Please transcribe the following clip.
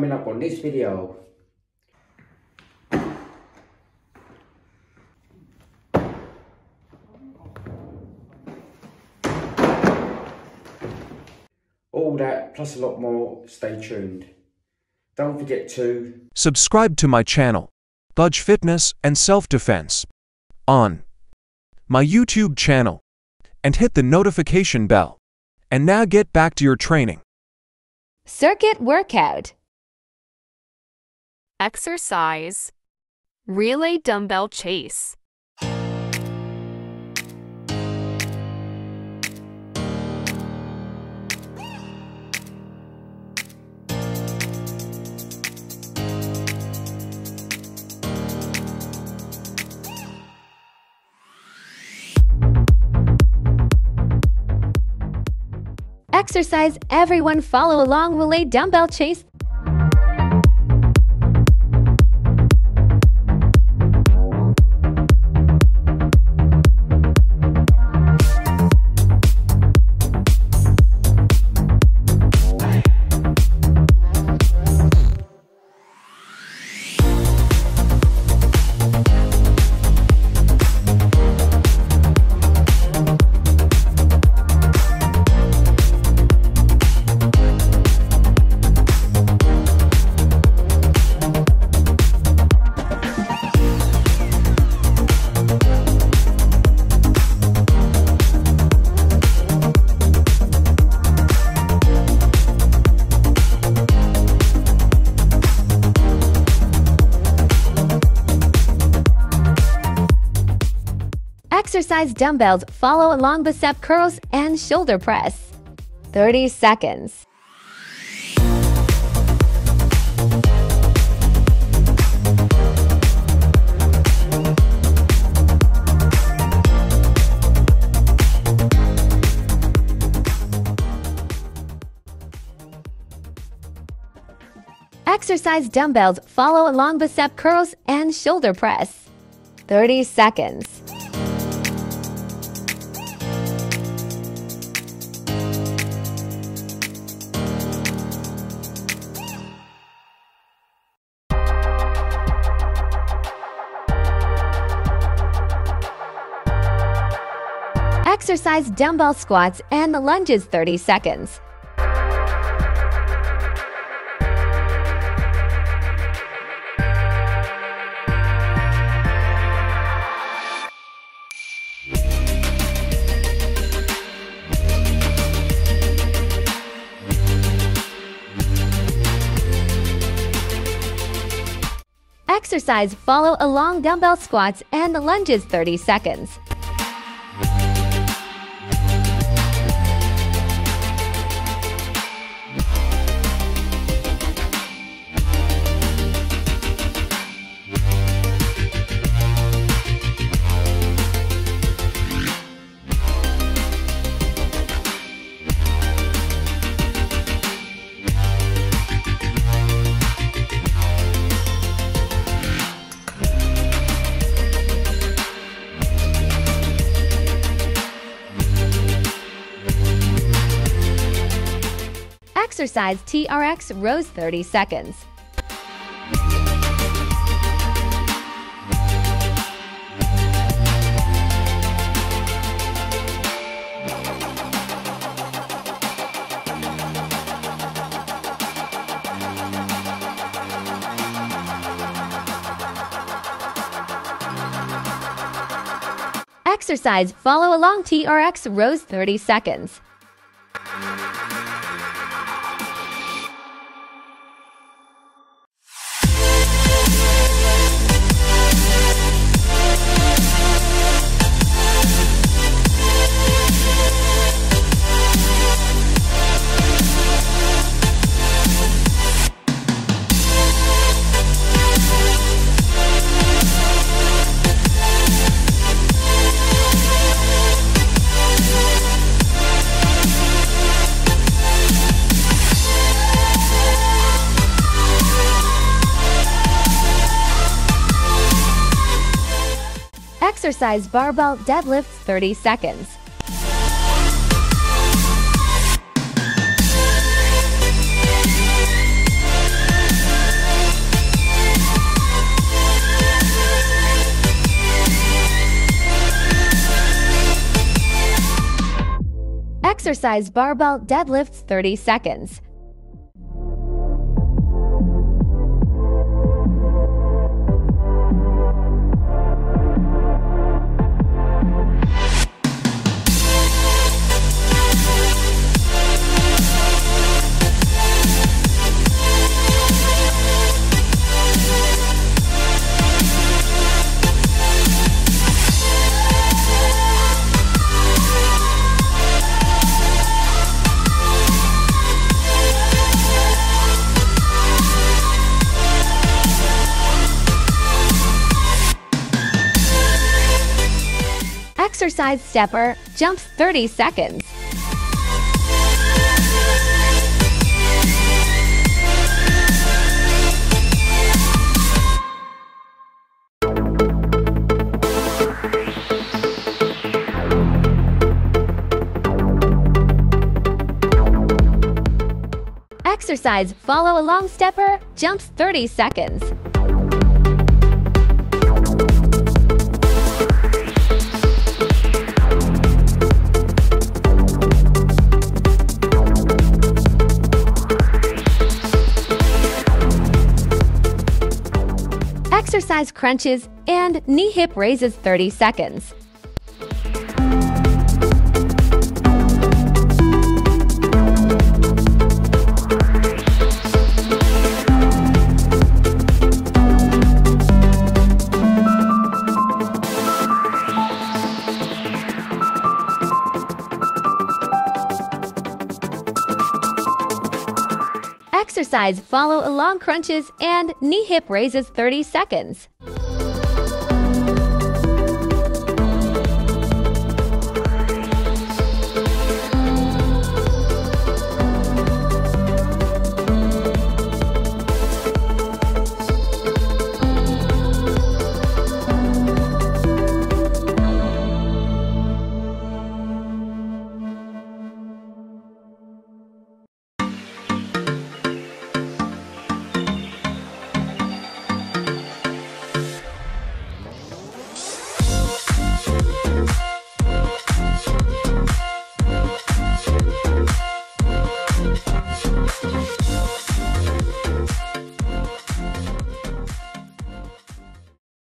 coming up on next video. All that plus a lot more. Stay tuned. Don't forget to subscribe to my channel, Budge Fitness and Self Defense, on my YouTube channel, and hit the notification bell. And now get back to your training. Circuit workout. Exercise: relay dumbbell chase. Exercise, everyone follow along, relay dumbbell chase. Exercise dumbbells, follow along bicep curls and shoulder press. 30 seconds. Exercise dumbbells, follow along bicep curls and shoulder press. 30 seconds. Exercise dumbbell squats and lunges, 30 seconds. Exercise follow along dumbbell squats and lunges, 30 seconds. Exercise TRX rows, 30 seconds. Exercise follow along TRX rows, 30 seconds. Exercise barbell deadlifts, 30 seconds. Exercise barbell deadlifts 30 seconds. Exercise stepper jumps 30 seconds. Exercise follow along stepper jumps 30 seconds. Exercise crunches and knee-hip raises 30 seconds. Exercise follow along crunches and knee hip raises 30 seconds.